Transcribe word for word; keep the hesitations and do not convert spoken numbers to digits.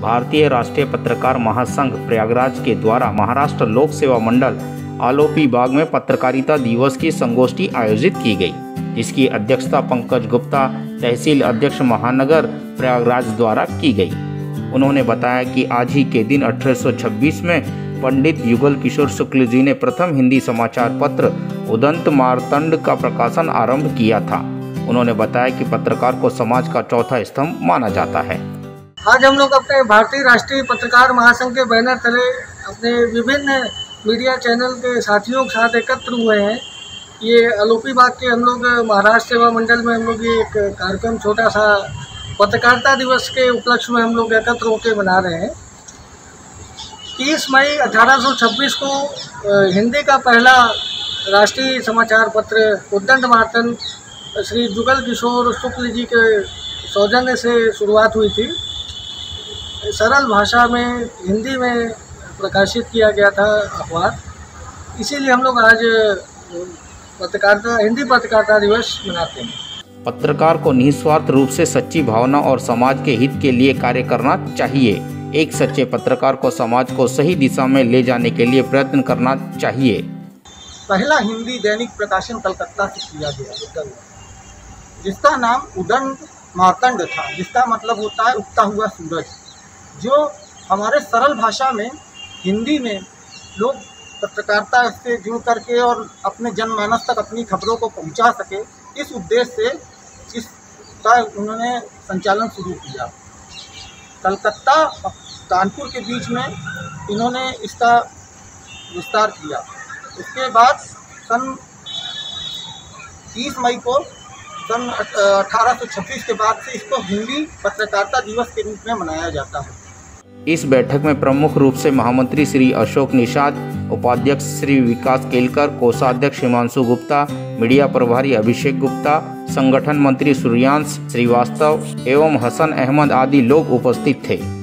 भारतीय राष्ट्रीय पत्रकार महासंघ प्रयागराज के द्वारा महाराष्ट्र लोक सेवा मंडल आलोपी बाग में पत्रकारिता दिवस की संगोष्ठी आयोजित की गई, जिसकी अध्यक्षता पंकज गुप्ता तहसील अध्यक्ष महानगर प्रयागराज द्वारा की गई। उन्होंने बताया कि आज ही के दिन अठारह सौ छब्बीस में पंडित युगल किशोर शुक्ल जी ने प्रथम हिंदी समाचार पत्र उदंत मार्तंड का प्रकाशन आरंभ किया था। उन्होंने बताया कि पत्रकार को समाज का चौथा स्तंभ माना जाता है। आज हम लोग अपने भारतीय राष्ट्रीय पत्रकार महासंघ के बैनर तले अपने विभिन्न मीडिया चैनल के साथियों के साथ एकत्र हुए हैं। ये आलोपी बाग के हम लोग महाराष्ट्र सेवा मंडल में हम लोग ये एक कार्यक्रम छोटा सा पत्रकारिता दिवस के उपलक्ष्य में हम लोग एकत्र होकर मना रहे हैं। तीस मई अठारह सौ छब्बीस को हिंदी का पहला राष्ट्रीय समाचार पत्र उदंत मार्तंड श्री जुगल किशोर शुक्ल जी के सौजन्य से शुरुआत हुई थी। सरल भाषा में हिंदी में प्रकाशित किया गया था अखबार, इसीलिए हम लोग आज पत्रकारिता हिंदी पत्रकारिता दिवस मनाते हैं। पत्रकार को निस्वार्थ रूप से सच्ची भावना और समाज के हित के लिए कार्य करना चाहिए। एक सच्चे पत्रकार को समाज को सही दिशा में ले जाने के लिए प्रयत्न करना चाहिए। पहला हिंदी दैनिक प्रकाशन कलकत्ता से किया गया, जिसका नाम उदंत मार्तंड था, जिसका मतलब होता है उगता हुआ सूरज, जो हमारे सरल भाषा में हिंदी में लोग पत्रकारिता से जुड़ करके और अपने जनमानस तक अपनी खबरों को पहुंचा सके, इस उद्देश्य से इसका उन्होंने संचालन शुरू किया। कलकत्ता और कानपुर के बीच में इन्होंने इसका विस्तार किया। उसके बाद सन तीस मई को सन अठारह सौ छब्बीस के बाद से इसको हिंदी पत्रकारिता दिवस के रूप में मनाया जाता है। इस बैठक में प्रमुख रूप से महामंत्री श्री अशोक निषाद, उपाध्यक्ष श्री विकास केलकर, कोषाध्यक्ष हिमांशु गुप्ता, मीडिया प्रभारी अभिषेक गुप्ता, संगठन मंत्री सूर्यांश श्रीवास्तव एवं हसन अहमद आदि लोग उपस्थित थे।